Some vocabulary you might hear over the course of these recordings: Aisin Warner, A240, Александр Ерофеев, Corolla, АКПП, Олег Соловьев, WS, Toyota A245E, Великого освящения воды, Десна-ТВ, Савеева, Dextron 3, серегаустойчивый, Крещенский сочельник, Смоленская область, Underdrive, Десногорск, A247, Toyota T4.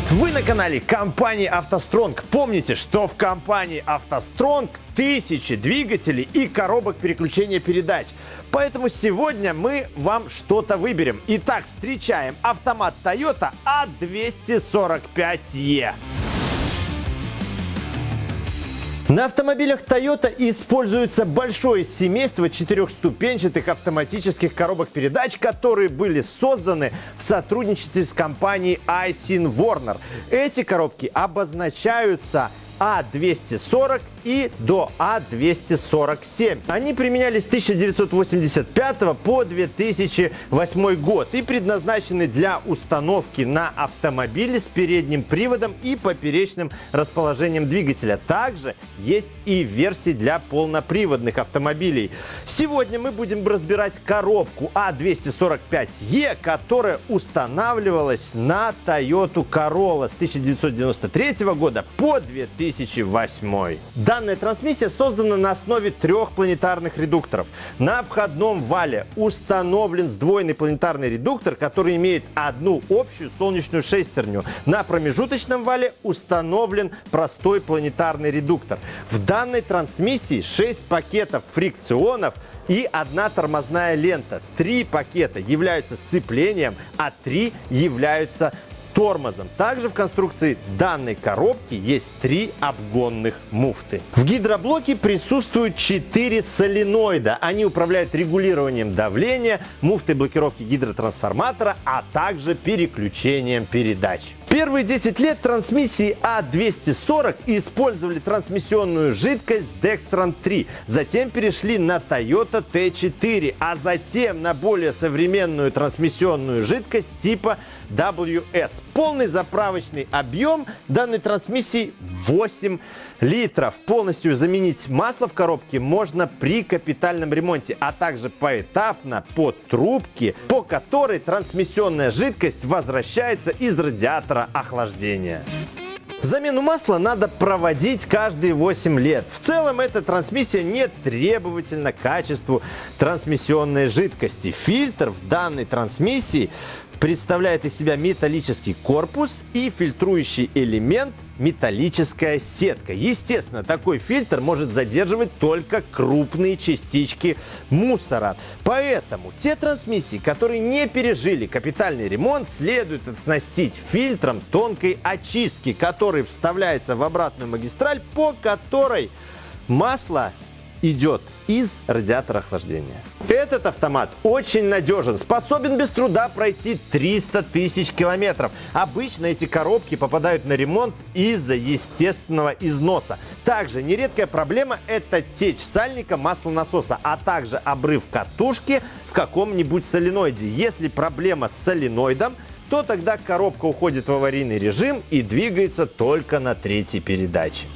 привет! Вы на канале компании «АвтоСтронг». Помните, что в компании «АвтоСтронг» тысячи двигателей и коробок переключения передач. Поэтому сегодня мы вам что-то выберем. Итак, встречаем автомат Toyota A245E. На автомобилях Toyota используется большое семейство четырехступенчатых автоматических коробок передач, которые были созданы в сотрудничестве с компанией Aisin Warner. Эти коробки обозначаются А240 и до А247. Они применялись с 1985 по 2008 год и предназначены для установки на автомобили с передним приводом и поперечным расположением двигателя. Также есть и версии для полноприводных автомобилей. Сегодня мы будем разбирать коробку А245E, которая устанавливалась на Toyota Corolla с 1993 года по 2008. Данная трансмиссия создана на основе трех планетарных редукторов. На входном вале установлен сдвоенный планетарный редуктор, который имеет одну общую солнечную шестерню. На промежуточном вале установлен простой планетарный редуктор. В данной трансмиссии 6 пакетов фрикционов и одна тормозная лента. 3 пакета являются сцеплением, а 3 являются тормозом. Также в конструкции данной коробки есть 3 обгонных муфты. В гидроблоке присутствуют 4 соленоида. Они управляют регулированием давления, муфтой блокировки гидротрансформатора, а также переключением передач. Первые 10 лет трансмиссии А240 использовали трансмиссионную жидкость Dextron 3, затем перешли на Toyota T4, а затем на более современную трансмиссионную жидкость типа WS. Полный заправочный объем данной трансмиссии 8 литров. Полностью заменить масло в коробке можно при капитальном ремонте, а также поэтапно по трубке, по которой трансмиссионная жидкость возвращается из радиатора охлаждения. Замену масла надо проводить каждые 8 лет. В целом эта трансмиссия не требовательна к качеству трансмиссионной жидкости. Фильтр в данной трансмиссии представляет из себя металлический корпус и фильтрующий элемент металлическая сетка. Естественно, такой фильтр может задерживать только крупные частички мусора. Поэтому те трансмиссии, которые не пережили капитальный ремонт, следует оснастить фильтром тонкой очистки, который вставляется в обратную магистраль, по которой масло идет из радиатора охлаждения. Этот автомат очень надежен, способен без труда пройти 300 тысяч километров. Обычно эти коробки попадают на ремонт из-за естественного износа. Также нередкая проблема – это течь сальника маслонасоса, а также обрыв катушки в каком-нибудь соленоиде. Если проблема с соленоидом, то тогда коробка уходит в аварийный режим и двигается только на 3-й передаче.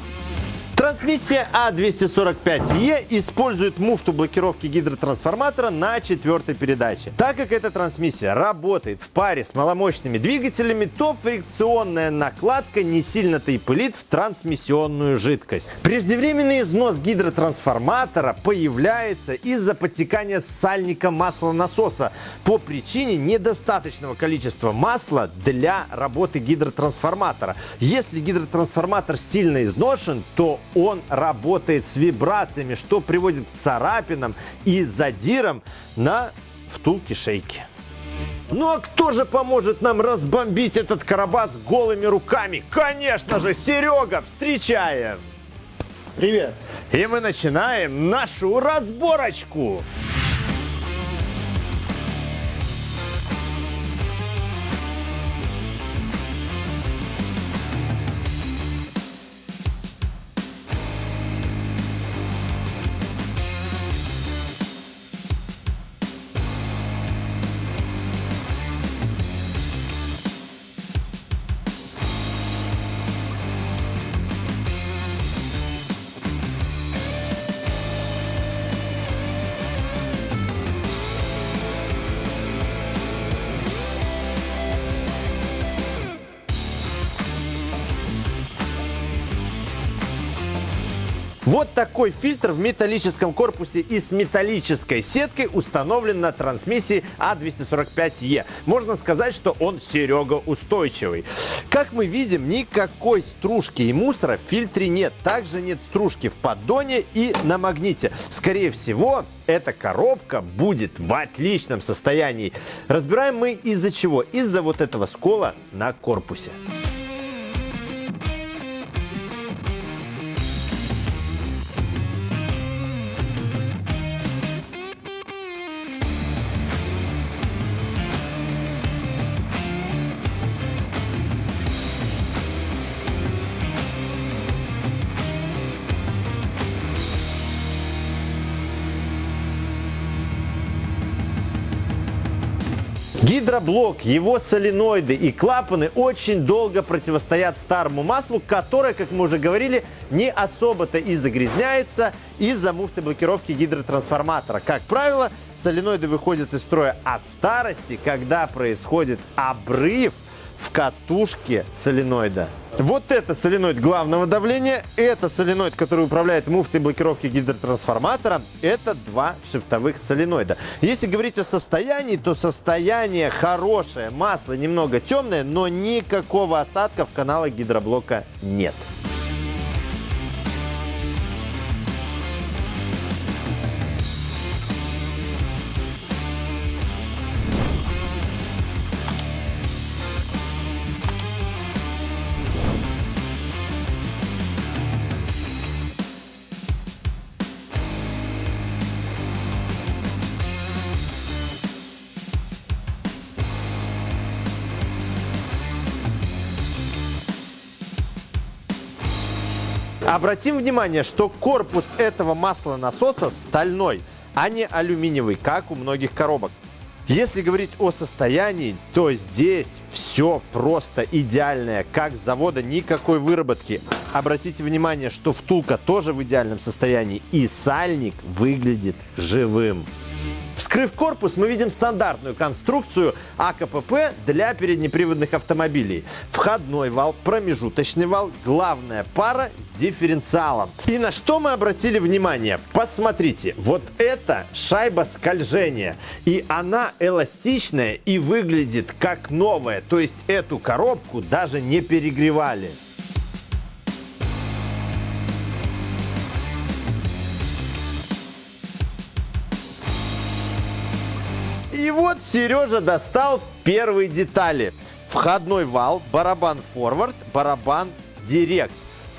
Трансмиссия А245E использует муфту блокировки гидротрансформатора на 4-й передаче. Так как эта трансмиссия работает в паре с маломощными двигателями, то фрикционная накладка не сильно-то и пылит в трансмиссионную жидкость. Преждевременный износ гидротрансформатора появляется из-за подтекания сальника маслонасоса по причине недостаточного количества масла для работы гидротрансформатора. Если гидротрансформатор сильно изношен, то он работает с вибрациями, что приводит к царапинам и задирам на втулке шейки. Ну а кто же поможет нам разбомбить этот карабас голыми руками? Конечно же, Серега! Встречаем! Привет! И мы начинаем нашу разборочку! Вот такой фильтр в металлическом корпусе и с металлической сеткой установлен на трансмиссии А245E. Можно сказать, что он серегаустойчивый. Как мы видим, никакой стружки и мусора в фильтре нет. Также нет стружки в поддоне и на магните. Скорее всего, эта коробка будет в отличном состоянии. Разбираем мы из-за чего? Из-за вот этого скола на корпусе. Гидроблок, его соленоиды и клапаны очень долго противостоят старому маслу, которое, как мы уже говорили, не особо-то и загрязняется из-за муфты блокировки гидротрансформатора. Как правило, соленоиды выходят из строя от старости, когда происходит обрыв в катушке соленоида. Вот это соленоид главного давления, это соленоид, который управляет муфтой блокировки гидротрансформатора, это два шифтовых соленоида. Если говорить о состоянии, то состояние хорошее, масло немного темное, но никакого осадка в каналах гидроблока нет. Обратим внимание, что корпус этого маслонасоса стальной, а не алюминиевый, как у многих коробок. Если говорить о состоянии, то здесь все просто идеальное, как с завода, никакой выработки. Обратите внимание, что втулка тоже в идеальном состоянии и сальник выглядит живым. Вскрыв корпус, мы видим стандартную конструкцию АКПП для переднеприводных автомобилей. Входной вал, промежуточный вал, главная пара с дифференциалом. И на что мы обратили внимание? Посмотрите, вот это шайба скольжения. И она эластичная и выглядит как новая. То есть эту коробку даже не перегревали. И вот Сережа достал первые детали. Входной вал, барабан форвард, барабан директ.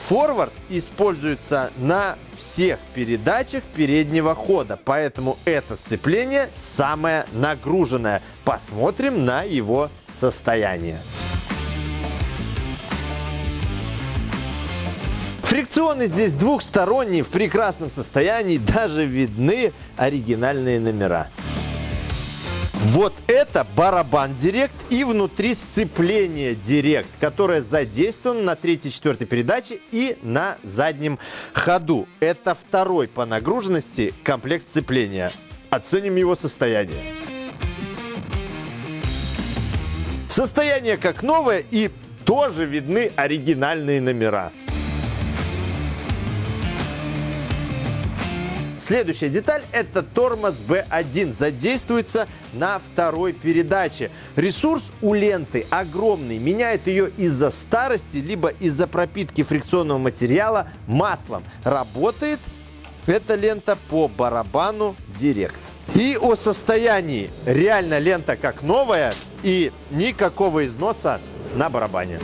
Форвард используется на всех передачах переднего хода, поэтому это сцепление самое нагруженное. Посмотрим на его состояние. Фрикционы здесь двухсторонние, в прекрасном состоянии, даже видны оригинальные номера. Вот это барабан директ и внутри сцепление директ, которое задействовано на 3-4 передаче и на заднем ходу. Это второй по нагруженности комплект сцепления. Оценим его состояние. Состояние как новое, и тоже видны оригинальные номера. Следующая деталь – это тормоз B1, задействуется на второй передаче. Ресурс у ленты огромный, меняет ее из-за старости, либо из-за пропитки фрикционного материала маслом. Работает эта лента по барабану директ. И о состоянии. Реально лента как новая и никакого износа на барабане.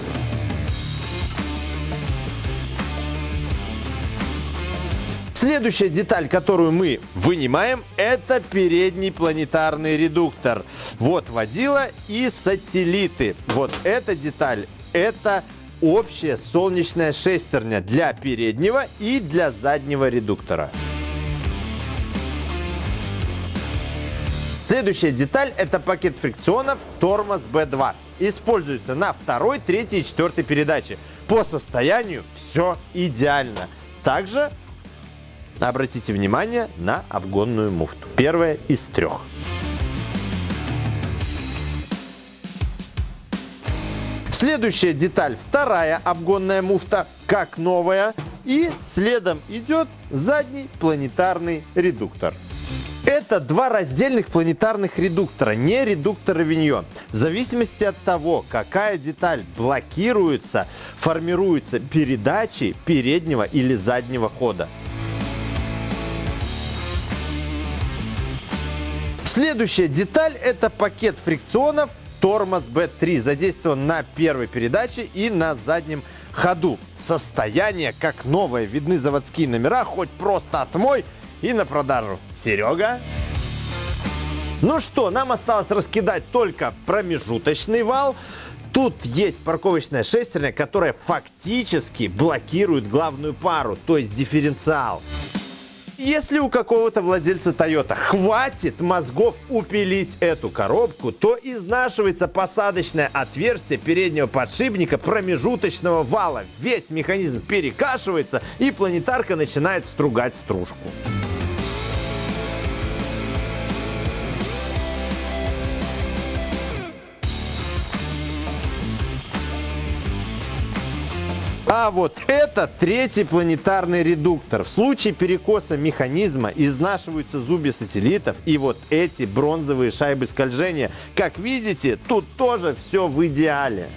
Следующая деталь, которую мы вынимаем, это передний планетарный редуктор. Вот водила и сателлиты. Вот эта деталь – это общая солнечная шестерня для переднего и для заднего редуктора. Следующая деталь – это пакет фрикционов тормоз B2. Используется на 2, 3 и 4 передаче. По состоянию все идеально. Также обратите внимание на обгонную муфту. Первая из трех. Следующая деталь, вторая обгонная муфта, как новая, И следом идет задний планетарный редуктор. Это два раздельных планетарных редуктора, не редуктора Виньон. В зависимости от того, какая деталь блокируется, формируются передачи переднего или заднего хода. Следующая деталь – это пакет фрикционов тормоз B3, задействован на первой передаче и на заднем ходу. Состояние как новое, видны заводские номера, хоть просто отмой и на продажу. Серега? Ну что, нам осталось раскидать только промежуточный вал. Тут есть парковочная шестерня, которая фактически блокирует главную пару, то есть дифференциал. Если у какого-то владельца Toyota хватит мозгов упилить эту коробку, то изнашивается посадочное отверстие переднего подшипника промежуточного вала. Весь механизм перекашивается, и планетарка начинает стругать стружку. А вот это третий планетарный редуктор. В случае перекоса механизма изнашиваются зубья сателлитов и вот эти бронзовые шайбы скольжения. Как видите, тут тоже все в идеале.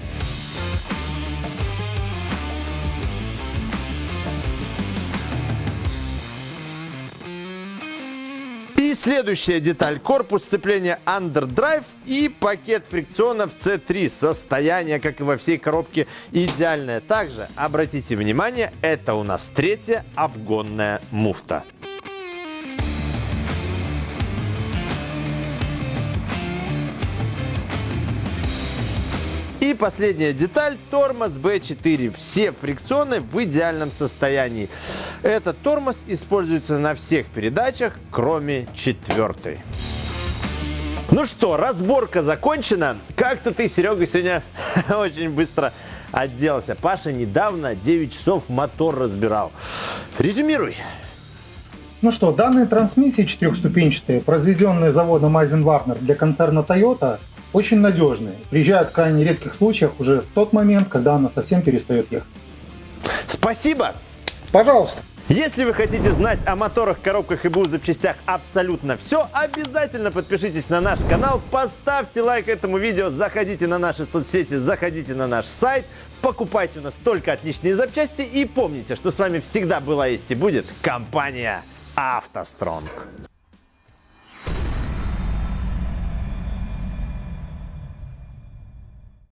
И следующая деталь. Корпус сцепления Underdrive и пакет фрикционов C3. Состояние, как и во всей коробке, идеальное. Также, обратите внимание, это у нас третья обгонная муфта. И последняя деталь – тормоз B4. Все фрикционы в идеальном состоянии. Этот тормоз используется на всех передачах, кроме четвертой. Ну что, разборка закончена. Как-то ты, Серега, сегодня очень быстро отделался. Паша недавно 9 часов мотор разбирал. Резюмируй. Ну что, данные трансмиссии четырехступенчатые, произведенные заводом Aisin Warner для концерна Toyota, очень надежные. Приезжают в крайне редких случаях уже в тот момент, когда она совсем перестает ехать. Спасибо! Пожалуйста! Если вы хотите знать о моторах, коробках и БУ запчастях абсолютно все, обязательно подпишитесь на наш канал, поставьте лайк этому видео, заходите на наши соцсети, заходите на наш сайт, покупайте у нас только отличные запчасти и помните, что с вами всегда была, есть и будет компания «АвтоСтронг».